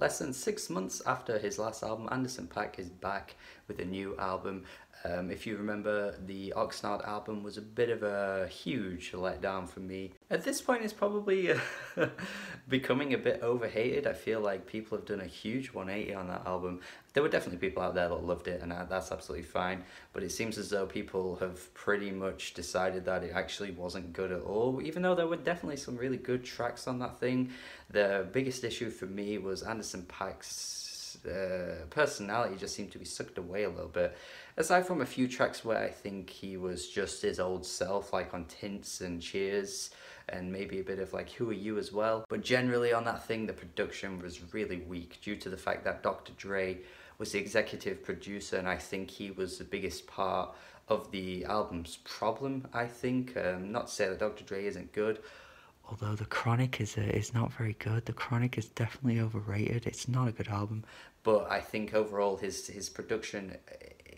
Less than 6 months after his last album, Anderson .Paak is back with a new album. If you remember, the Oxnard album was a bit of a huge letdown for me. At this point, it's probably becoming a bit overhated. I feel like people have done a huge 180 on that album. There were definitely people out there that loved it, and that's absolutely fine. But it seems as though people have pretty much decided that it actually wasn't good at all, even though there were definitely some really good tracks on that thing. The biggest issue for me was Anderson .Paak's personality just seemed to be sucked away a little bit, aside from a few tracks where I think he was just his old self, like on Tints and Cheers, and maybe a bit of like Who Are You as well. But generally on that thing, the production was really weak due to the fact that Dr. Dre was the executive producer, and I think he was the biggest part of the album's problem. I think not to say that Dr. Dre isn't good, although The Chronic is not very good. The Chronic is definitely overrated. It's not a good album. But I think overall his production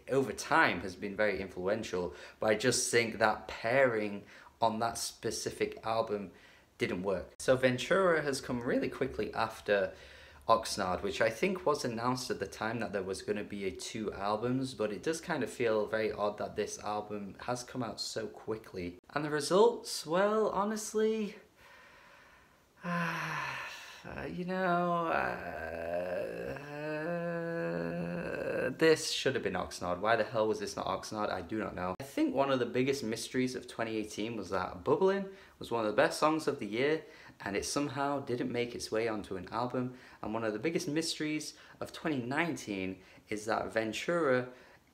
over time has been very influential. But I just think that pairing on that specific album didn't work. So Ventura has come really quickly after Oxnard, which I think was announced at the time that there was going to be two albums, but it does kind of feel very odd that this album has come out so quickly. And the results, well, honestly, you know, this should have been Oxnard. Why the hell was this not Oxnard? I do not know. I think one of the biggest mysteries of 2018 was that Bubblin was one of the best songs of the year, and it somehow didn't make its way onto an album. And one of the biggest mysteries of 2019 is that Ventura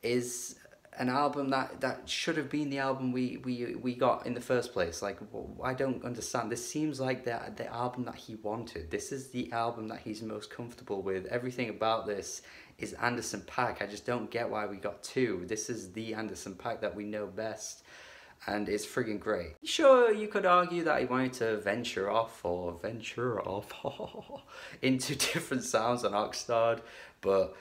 is an album that should have been the album we got in the first place. Like, I don't understand. This seems like the album that he wanted. This is the album that he's most comfortable with. Everything about this is Anderson .Paak. I just don't get why we got two. This is the Anderson .Paak that we know best, and it's friggin' great. Sure, you could argue that he wanted to venture off into different sounds on Oxnard, but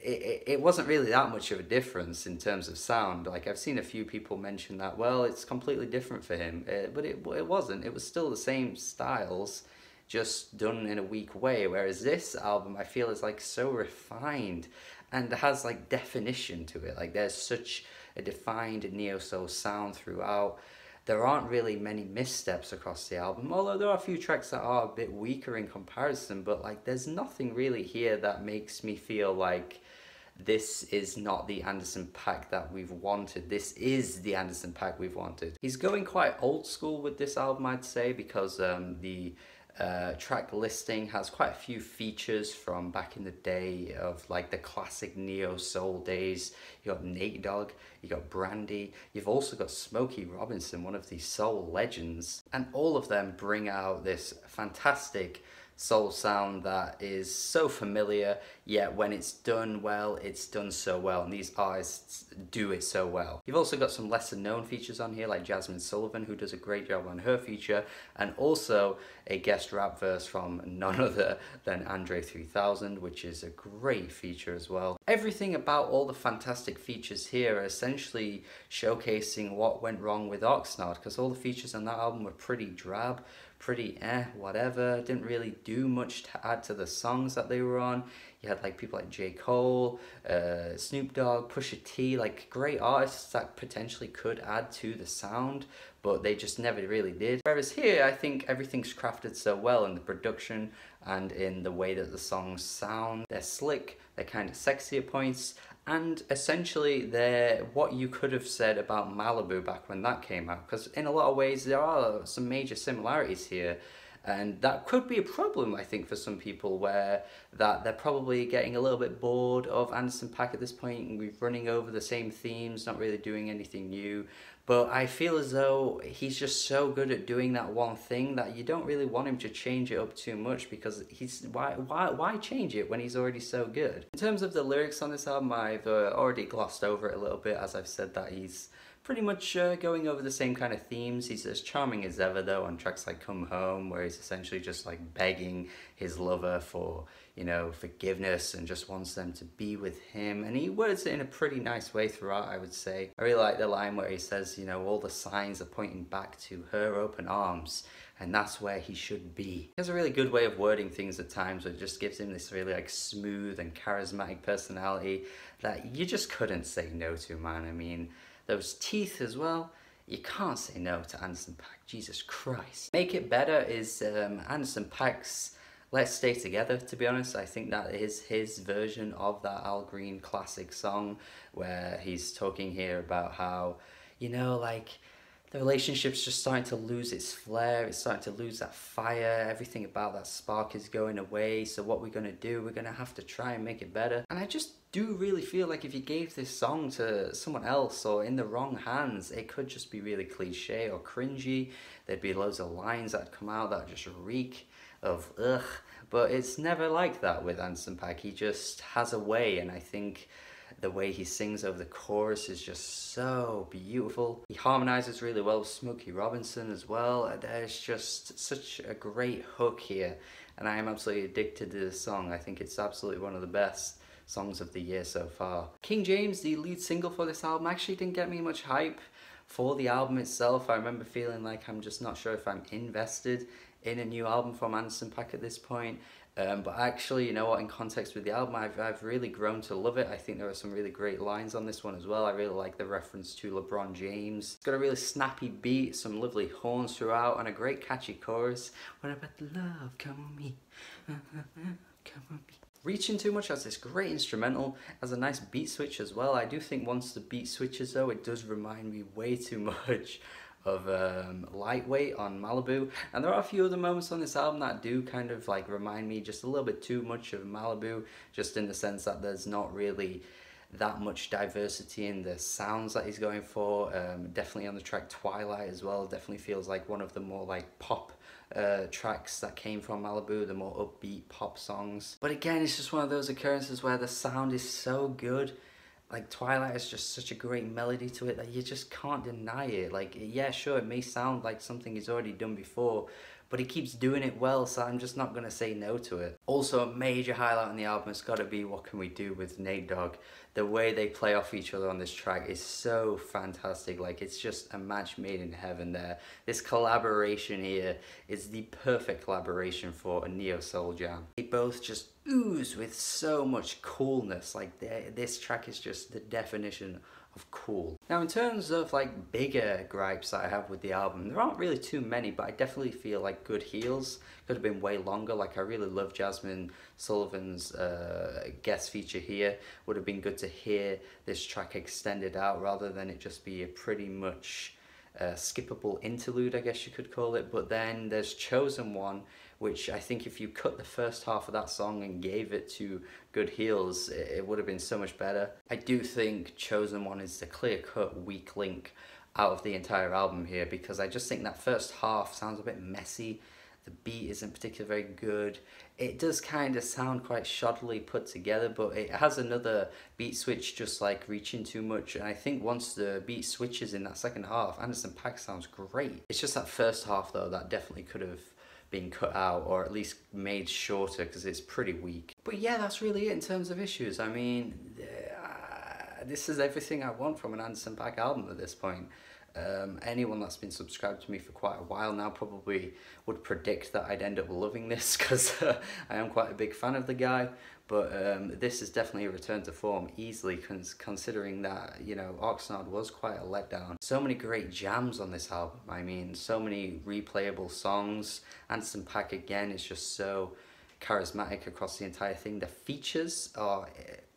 it wasn't really that much of a difference in terms of sound. Like, I've seen a few people mention that, well, it's completely different for him, but it wasn't. It was still the same styles, just done in a weak way, whereas this album I feel is like so refined and has like definition to it. Like, there's such a defined neo-soul sound throughout. There aren't really many missteps across the album, although there are a few tracks that are a bit weaker in comparison, but like there's nothing really here that makes me feel like this is not the Anderson .Paak that we've wanted. This is the Anderson .Paak we've wanted. He's going quite old school with this album, I'd say, because the track listing has quite a few features from back in the day of like the classic neo soul days. You got Nate Dogg, you got Brandy, you've also got Smokey Robinson, one of the soul legends, and all of them bring out this fantastic soul sound that is so familiar, yet when it's done well, it's done so well, and these artists do it so well. You've also got some lesser known features on here, like Jasmine Sullivan, who does a great job on her feature, and also a guest rap verse from none other than Andre 3000, which is a great feature as well. Everything about all the fantastic features here are essentially showcasing what went wrong with Oxnard, because all the features on that album were pretty drab, pretty whatever, didn't really do much to add to the songs that they were on. You had like people like J. Cole, Snoop Dogg, Pusha T, like great artists that potentially could add to the sound, but they just never really did. Whereas here, I think everything's crafted so well in the production and in the way that the songs sound. They're slick, they're kind of sexy at points, and essentially they're what you could have said about Malibu back when that came out, because in a lot of ways there are some major similarities here, and that could be a problem, I think, for some people, where that they're probably getting a little bit bored of Anderson .Paak at this point, and we're running over the same themes, not really doing anything new. But I feel as though he's just so good at doing that one thing that you don't really want him to change it up too much, because he's why change it when he's already so good? In terms of the lyrics on this album, I've already glossed over it a little bit, as I've said that he's pretty much going over the same kind of themes. He's as charming as ever though on tracks like Come Home, where he's essentially just like begging his lover for, you know, forgiveness and just wants them to be with him. And he words it in a pretty nice way throughout, I would say. I really like the line where he says, you know, all the signs are pointing back to her open arms, and that's where he should be. He has a really good way of wording things at times, where it just gives him this really like smooth and charismatic personality that you just couldn't say no to, man. I mean, those teeth as well. You can't say no to Anderson .Paak, Jesus Christ. Make It Better is Anderson .Paak's Let's Stay Together, to be honest. I think that is his version of that Al Green classic song, where he's talking here about how, you know, like, the relationship's just starting to lose its flair, it's starting to lose that fire, everything about that spark is going away, so what we're gonna do, we're gonna have to try and make it better. And I just do really feel like if you gave this song to someone else or in the wrong hands, it could just be really cliche or cringy. There'd be loads of lines that come out that just reek of ugh, but it's never like that with Anderson .Paak. He just has a way, and I think the way he sings over the chorus is just so beautiful. He harmonizes really well with Smokey Robinson as well. There's just such a great hook here, and I am absolutely addicted to this song. I think it's absolutely one of the best songs of the year so far. King James, the lead single for this album, actually didn't get me much hype for the album itself. I remember feeling like I'm just not sure if I'm invested in a new album from Anderson .Paak at this point. But actually, you know what, in context with the album, I've really grown to love it. I think there are some really great lines on this one as well. I really like the reference to LeBron James. It's got a really snappy beat, some lovely horns throughout, and a great catchy chorus. What about the love? Come on me. Come on me. Reaching Too Much has this great instrumental, has a nice beat switch as well. I do think once the beat switches though, it does remind me way too much of Lightweight on Malibu, and there are a few other moments on this album that do kind of like remind me just a little bit too much of Malibu, just in the sense that there's not really that much diversity in the sounds that he's going for. Definitely on the track Twilight as well, definitely feels like one of the more like pop tracks that came from Malibu, the more upbeat pop songs. But again, it's just one of those occurrences where the sound is so good. Like, Twilight is just such a great melody to it that you just can't deny it. Like, yeah, sure, it may sound like something he's already done before, but he keeps doing it well, so I'm just not gonna say no to it. Also, a major highlight on the album has gotta be What Can We Do with Nate Dogg. The way they play off each other on this track is so fantastic. Like, it's just a match made in heaven there. This collaboration here is the perfect collaboration for a neo-soul jam. They both just ooze with so much coolness. Like, this track is just the definition of cool. Now, in terms of like bigger gripes that I have with the album, there aren't really too many, but I definitely feel like Good Heels could have been way longer. Like, I really love Jasmine Sullivan's guest feature here. Would have been good to hear this track extended out rather than it just be a pretty much skippable interlude, I guess you could call it. But then there's Chosen One, which I think if you cut the first half of that song and gave it to Good Heels, it would have been so much better. I do think Chosen One is the clear-cut weak link out of the entire album here, because I just think that first half sounds a bit messy. The beat isn't particularly very good. It does kind of sound quite shoddily put together, but it has another beat switch just like Reaching Too Much, and I think once the beat switches in that second half, Anderson .Paak sounds great. It's just that first half though that definitely could have been cut out, or at least made shorter, because it's pretty weak. But yeah, that's really it in terms of issues. I mean, this is everything I want from an Anderson .Paak album at this point. Anyone that's been subscribed to me for quite a while now probably would predict that I'd end up loving this, because I am quite a big fan of the guy. But this is definitely a return to form, easily, considering that, you know, Oxnard was quite a letdown. So many great jams on this album. I mean, so many replayable songs. Anderson .Paak, again, is just so charismatic across the entire thing. The features are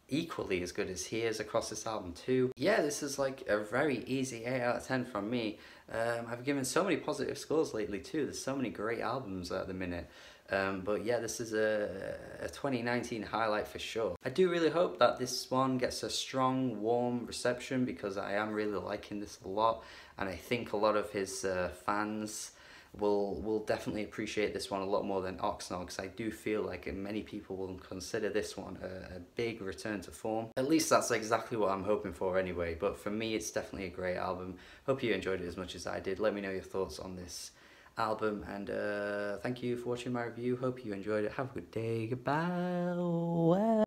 equally as good as he is across this album too. Yeah, this is like a very easy 8 out of 10 from me. I've given so many positive scores lately too. There's so many great albums at the minute. But yeah, this is a 2019 highlight for sure. I do really hope that this one gets a strong, warm reception, because I am really liking this a lot, and I think a lot of his fans will definitely appreciate this one a lot more than Oxnard, because I do feel like many people will consider this one a big return to form. At least that's exactly what I'm hoping for anyway, but for me it's definitely a great album. Hope you enjoyed it as much as I did. Let me know your thoughts on this album, and thank you for watching my review. Hope you enjoyed it. Have a good day. Goodbye.